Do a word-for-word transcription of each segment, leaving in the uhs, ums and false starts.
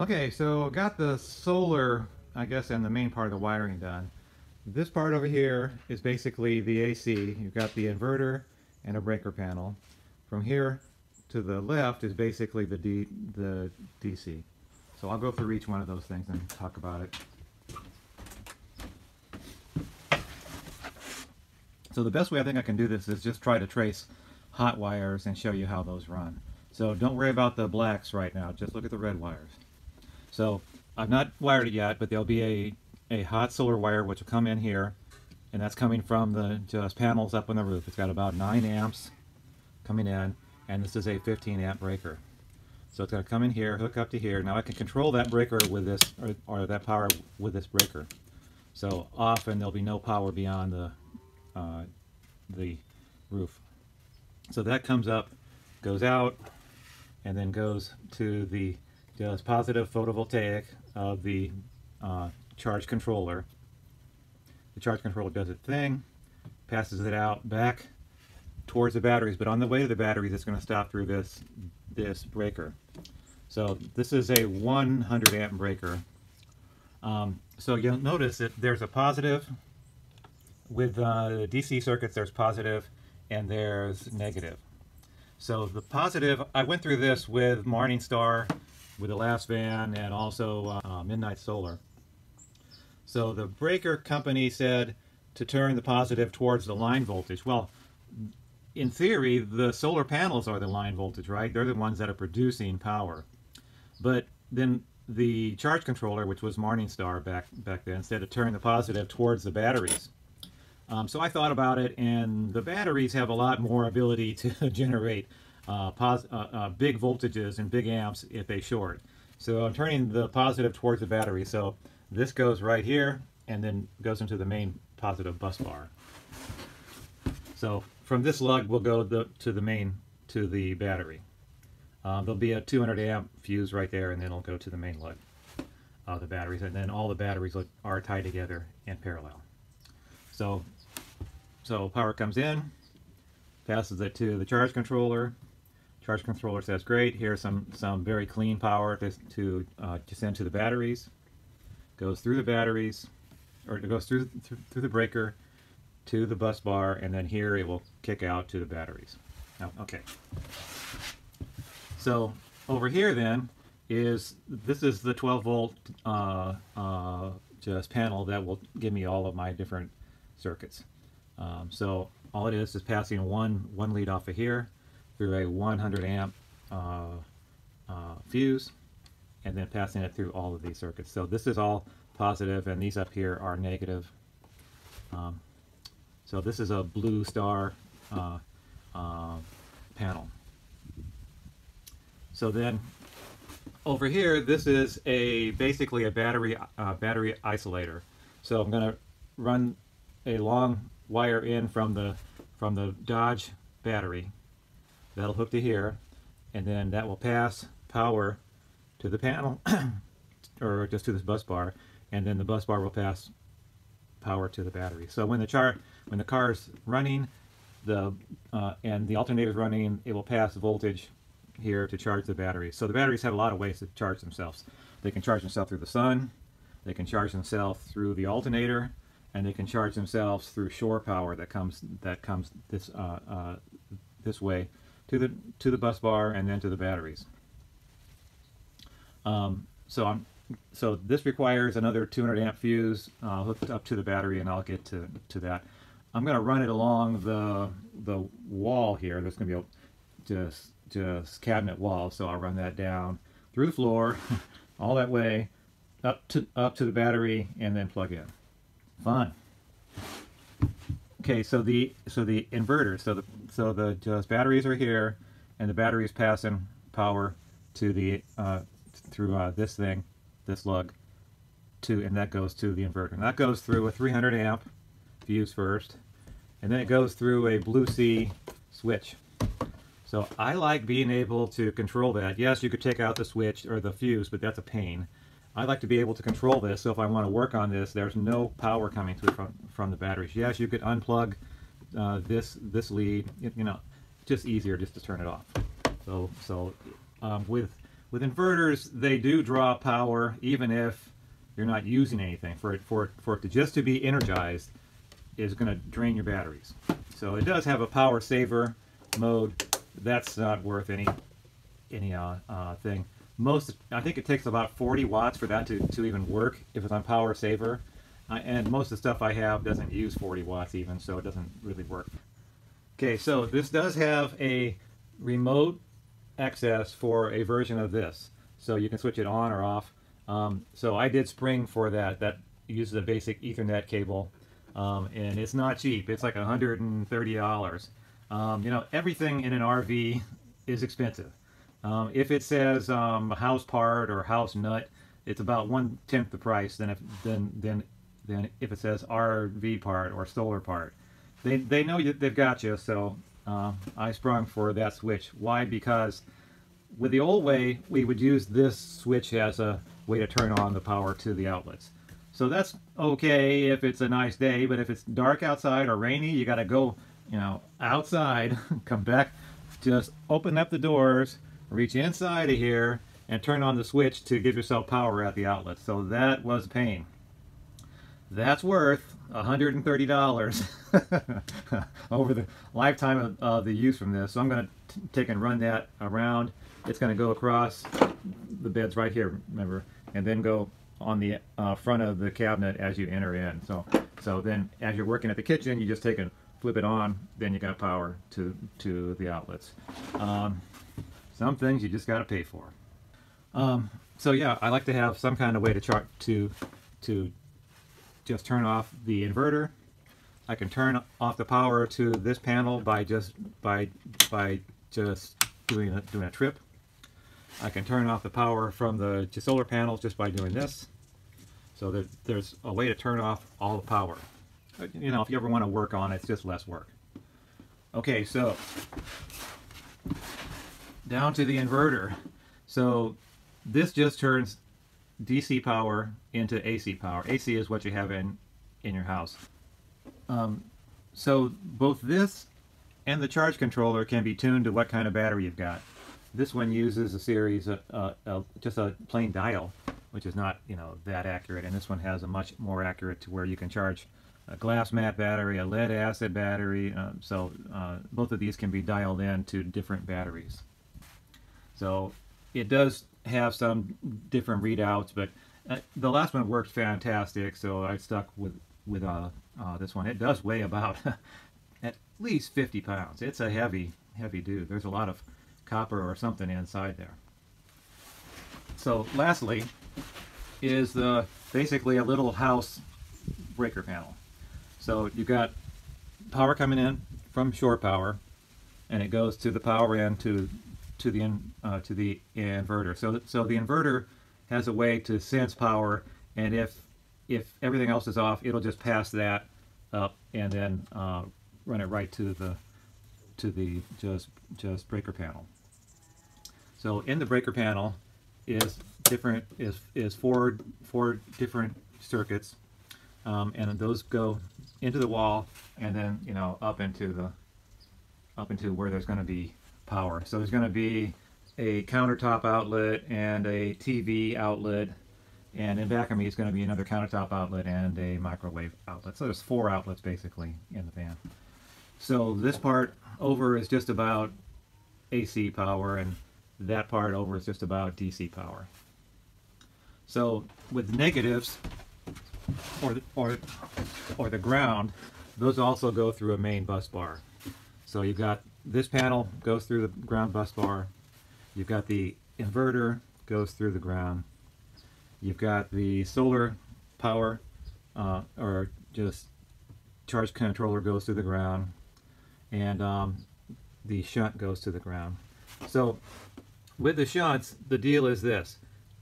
Okay, so got the solar, I guess, and the main part of the wiring done. This part over here is basically the A C. You've got the inverter and a breaker panel. From here to the left is basically the D, the D C. So I'll go through each one of those things and talk about it. So the best way I think I can do this is just try to trace hot wires and show you how those run. So don't worry about the blacks right now, just look at the red wires. So I've not wired it yet, but there'll be a, a hot solar wire which will come in here, and that's coming from the just panels up on the roof. It's got about nine amps coming in, and this is a fifteen amp breaker. So it's going to come in here, hook up to here. Now I can control that breaker with this, or, or that power with this breaker. So often there'll be no power beyond the Uh, the roof. So that comes up, goes out, and then goes to the just positive photovoltaic of the uh, charge controller. The charge controller does its thing, passes it out back towards the batteries, but on the way to the batteries it's going to stop through this this breaker. So this is a one hundred amp breaker. Um, so you'll notice that there's a positive. With uh, the D C circuits, there's positive and there's negative. So the positive, I went through this with Morningstar, with the last van, and also uh, Midnight Solar. So the breaker company said to turn the positive towards the line voltage. Well, in theory, the solar panels are the line voltage, right? They're the ones that are producing power. But then the charge controller, which was Morningstar back, back then, said to turn the positive towards the batteries. Um, so I thought about it, and the batteries have a lot more ability to generate uh, pos uh, uh, big voltages and big amps if they short. So I'm turning the positive towards the battery. So this goes right here and then goes into the main positive bus bar. So from this lug we'll go the, to the main, to the battery. Um, there'll be a two hundred amp fuse right there, and then it'll go to the main lug of the batteries, and then all the batteries are tied together in parallel. So So power comes in, passes it to the charge controller. Charge controller says, great, here's some, some very clean power to, to, uh, to send to the batteries. Goes through the batteries, or it goes through, through, through the breaker to the bus bar, and then here it will kick out to the batteries. Oh, okay. So over here then is, this is the twelve volt uh, uh, just panel that will give me all of my different circuits. Um, so all it is is passing one one lead off of here through a one hundred amp uh, uh, fuse, and then passing it through all of these circuits. So this is all positive, and these up here are negative. Um, so this is a Blue Star uh, uh, panel. So then over here, this is a basically a battery uh, battery isolator. So I'm going to run a long wire in from the from the Dodge battery that'll hook to here, and then that will pass power to the panel or just to this bus bar, and then the bus bar will pass power to the battery. So when the char when the car is running, the uh, and the alternator is running, it will pass voltage here to charge the battery. So the batteries have a lot of ways to charge themselves. They can charge themselves through the sun, they can charge themselves through the alternator, and they can charge themselves through shore power that comes that comes this uh, uh, this way to the to the bus bar and then to the batteries. Um, so I'm so this requires another two hundred amp fuse uh, hooked up to the battery, and I'll get to to that. I'm going to run it along the the wall here. There's going to be a just just cabinet wall, so I'll run that down through the floor, all that way up to up to the battery, and then plug in. Fun. Okay, so the so the inverter, so the so the just batteries are here, and the batteries passing power to the uh, through uh, this thing, this lug, to and that goes to the inverter. And that goes through a three hundred amp fuse first, and then it goes through a Blue Sea switch. So I like being able to control that. Yes, you could take out the switch or the fuse, but that's a pain. I'd like to be able to control this, so if I want to work on this, there's no power coming through from, from the batteries. Yes, you could unplug uh, this this lead, you know, just easier just to turn it off. So so um, with with inverters, they do draw power even if you're not using anything. For it, for it, for it to just to be energized is going to drain your batteries. So it does have a power saver mode. That's not worth any any uh, uh, thing. Most, I think it takes about forty watts for that to, to even work if it's on power saver. Uh, and most of the stuff I have doesn't use forty watts even, so it doesn't really work. Okay, so this does have a remote access for a version of this. So you can switch it on or off. Um, so I did spring for that. That uses a basic Ethernet cable. Um, and it's not cheap. It's like one hundred thirty dollars. Um, you know, everything in an R V is expensive. Um, if it says um, house part or house nut, it's about one tenth the price than if than than than if it says R V part or solar part. They they know you, they've got you. So uh, I sprung for that switch. Why? Because with the old way, we would use this switch as a way to turn on the power to the outlets. So that's okay if it's a nice day, but if it's dark outside or rainy, you got to go, you know, outside, come back, just open up the doors. Reach inside of here and turn on the switch to give yourself power at the outlet. So that was pain. That's worth one hundred thirty dollars over the lifetime of uh, the use from this. So I'm going to take and run that around. It's going to go across the beds right here, remember, and then go on the uh, front of the cabinet as you enter in. So, so then as you're working at the kitchen, you just take and flip it on. Then you got power to to the outlets. Um, Some things you just got to pay for. Um, so yeah, I like to have some kind of way to chart to to just turn off the inverter. I can turn off the power to this panel by just by by just doing a, doing a trip. I can turn off the power from the solar panels just by doing this. So there, there's a way to turn off all the power. You know, if you ever want to work on it, it's just less work. Okay, so. Down to the inverter. So this just turns D C power into A C power. A C is what you have in in your house. Um, so both this and the charge controller can be tuned to what kind of battery you've got. This one uses a series of uh, uh, just a plain dial, which is not, you know, that accurate, and this one has a much more accurate to where you can charge a glass mat battery, a lead acid battery. Um, so uh, both of these can be dialed in to different batteries. So it does have some different readouts, but uh, the last one worked fantastic, so I stuck with with uh, uh, this one. It does weigh about at least fifty pounds. It's a heavy, heavy dude. There's a lot of copper or something inside there. So lastly is the basically a little house breaker panel. So you got power coming in from shore power, and it goes to the power end to to the in, uh, to the inverter. So so the inverter has a way to sense power, and if if everything else is off, it'll just pass that up and then uh, run it right to the to the just just breaker panel. So in the breaker panel is different is is four four different circuits, um, and those go into the wall and then, you know, up into the up into where there's going to be power. So there's going to be a countertop outlet and a T V outlet, and in back of me is going to be another countertop outlet and a microwave outlet. So there's four outlets basically in the van. So this part over is just about A C power, and that part over is just about D C power. So with negatives or the, or or the ground, those also go through a main bus bar. So you've got this panel goes through the ground bus bar. You've got the inverter goes through the ground. You've got the solar power uh, or just charge controller goes through the ground, and um, the shunt goes to the ground. So with the shunts, the deal is this: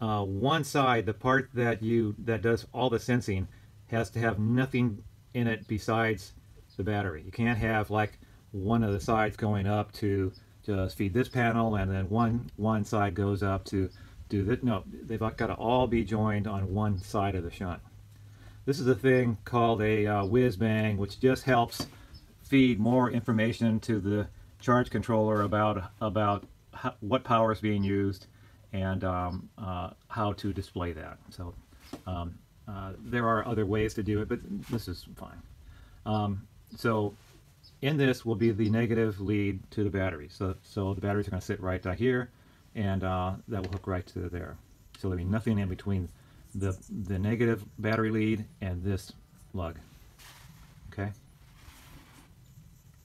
uh, one side, the part that you that does all the sensing, has to have nothing in it besides the battery. You can't have like one of the sides going up to just feed this panel, and then one one side goes up to do this. No, they've got to all be joined on one side of the shunt. This is a thing called a uh, whiz bang, which just helps feed more information to the charge controller about about how, what power is being used, and um, uh, how to display that. So um, uh, there are other ways to do it, but this is fine. Um, so in this will be the negative lead to the battery. So, so the batteries are going to sit right down here, and uh, that will hook right to there. So there'll be nothing in between the, the negative battery lead and this lug. Okay.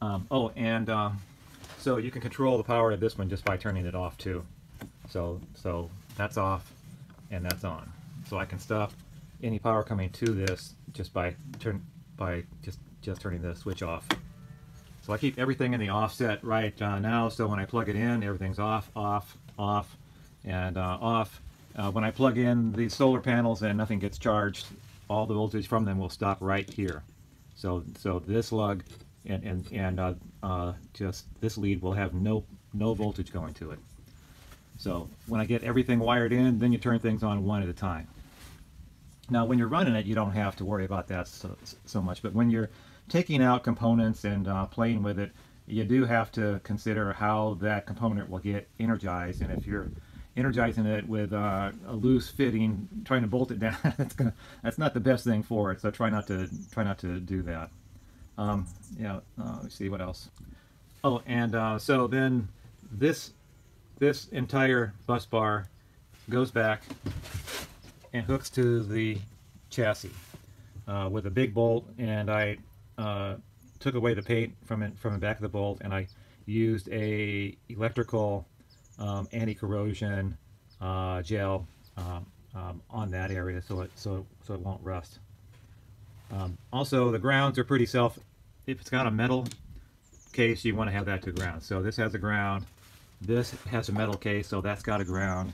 Um, oh, and uh, so you can control the power of this one just by turning it off too. So, so that's off and that's on. So I can stop any power coming to this just by turn by just just turning the switch off. So I keep everything in the offset right uh, now. So when I plug it in, everything's off, off, off, and uh, off. Uh, when I plug in the solar panels and nothing gets charged, all the voltage from them will stop right here. So, so this lug and and and uh, uh, just this lead will have no no voltage going to it. So when I get everything wired in, then you turn things on one at a time. Now when you're running it, you don't have to worry about that so, so much, but when you're taking out components and uh, playing with it, you do have to consider how that component will get energized. And if you're energizing it with uh, a loose fitting, trying to bolt it down, that's, gonna, that's not the best thing for it, so try not to try not to do that. Um, yeah, uh, let me see what else. Oh, and uh, so then this This entire bus bar goes back and hooks to the chassis uh, with a big bolt, and I uh, took away the paint from it, from the back of the bolt, and I used a electrical um, anti-corrosion uh, gel um, um, on that area so it so so it won't rust. Um, also, the grounds are pretty self. If it's got a metal case, you want to have that to ground. So this has a ground. This has a metal case, so that's got a ground.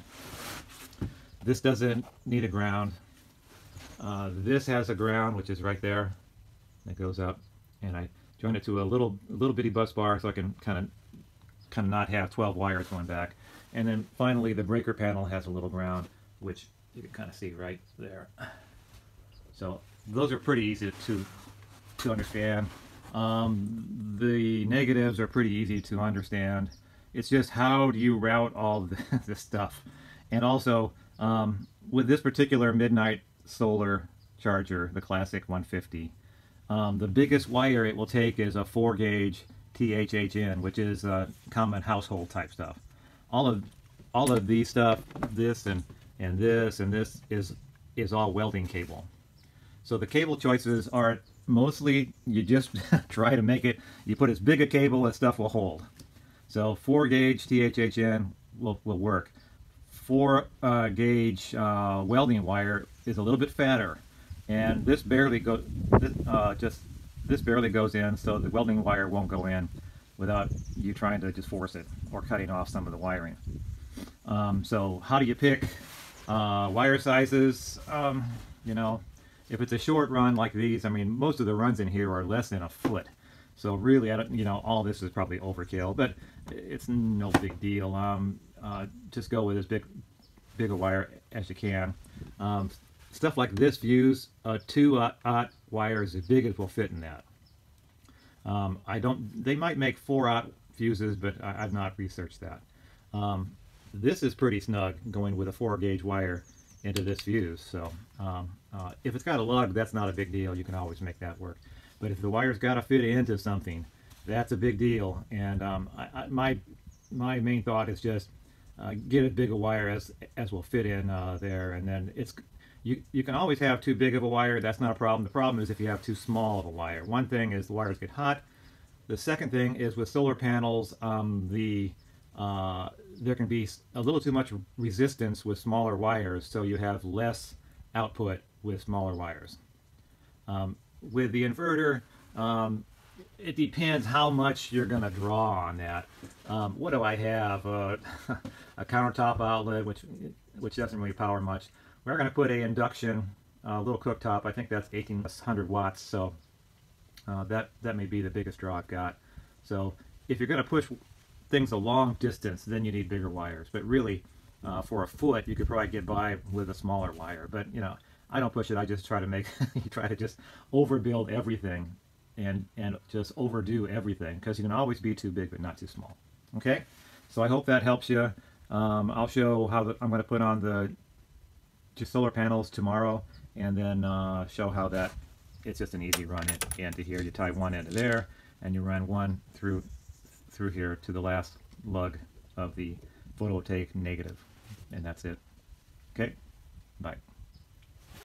This doesn't need a ground. Uh, this has a ground, which is right there. It goes up, and I joined it to a little, little bitty bus bar, so I can kind of, kind of not have twelve wires going back. And then finally, the breaker panel has a little ground, which you can kind of see right there. So those are pretty easy to, to understand. Um, the negatives are pretty easy to understand. It's just how do you route all this stuff. And also, um, with this particular Midnight Solar charger, the classic one fifty, um, the biggest wire it will take is a four gauge T H H N, which is uh, common household type stuff. All of all of these stuff, this and, and this and this, is, is all welding cable. So the cable choices are mostly, you just try to make it, you put as big a cable as stuff will hold. So four gauge T H H N will, will work. four gauge uh, uh, welding wire is a little bit fatter, and this barely goes. Uh, just this barely goes in, so the welding wire won't go in without you trying to just force it or cutting off some of the wiring. Um, so how do you pick uh, wire sizes? Um, you know, if it's a short run like these, I mean, most of the runs in here are less than a foot. So really, I don't, you know, all this is probably overkill, but it's no big deal. Um, uh, just go with as big, big a wire as you can. Um, stuff like this views a two aught wire is as big as will fit in that. Um, I don't. They might make four aught fuses, but I, I've not researched that. Um, this is pretty snug going with a four gauge wire into this fuse. So um, uh, if it's got a lug, that's not a big deal. You can always make that work. But if the wire's got to fit into something, that's a big deal. And um, I, I, my my main thought is just uh, get as big a wire as as will fit in uh, there. And then it's you you can always have too big of a wire. That's not a problem. The problem is if you have too small of a wire. One thing is the wires get hot. The second thing is with solar panels, um, the uh, there can be a little too much resistance with smaller wires, so you have less output with smaller wires. Um, With the inverter, um, it depends how much you're going to draw on that. Um, what do I have? Uh, a countertop outlet, which which doesn't really power much. We're going to put a induction uh, little cooktop. I think that's eighteen hundred watts, so uh, that that may be the biggest draw I've got. So if you're going to push things a long distance, then you need bigger wires. But really, uh, for a foot, you could probably get by with a smaller wire. But you know. I don't push it. I just try to make you try to just overbuild everything, and and just overdo everything, because you can always be too big but not too small. Okay, so I hope that helps you. Um, I'll show how the, I'm going to put on the two solar panels tomorrow, and then uh, show how that, it's just an easy run into here. You tie one end there, and you run one through through here to the last lug of the photovoltaic negative, and that's it. Okay, bye.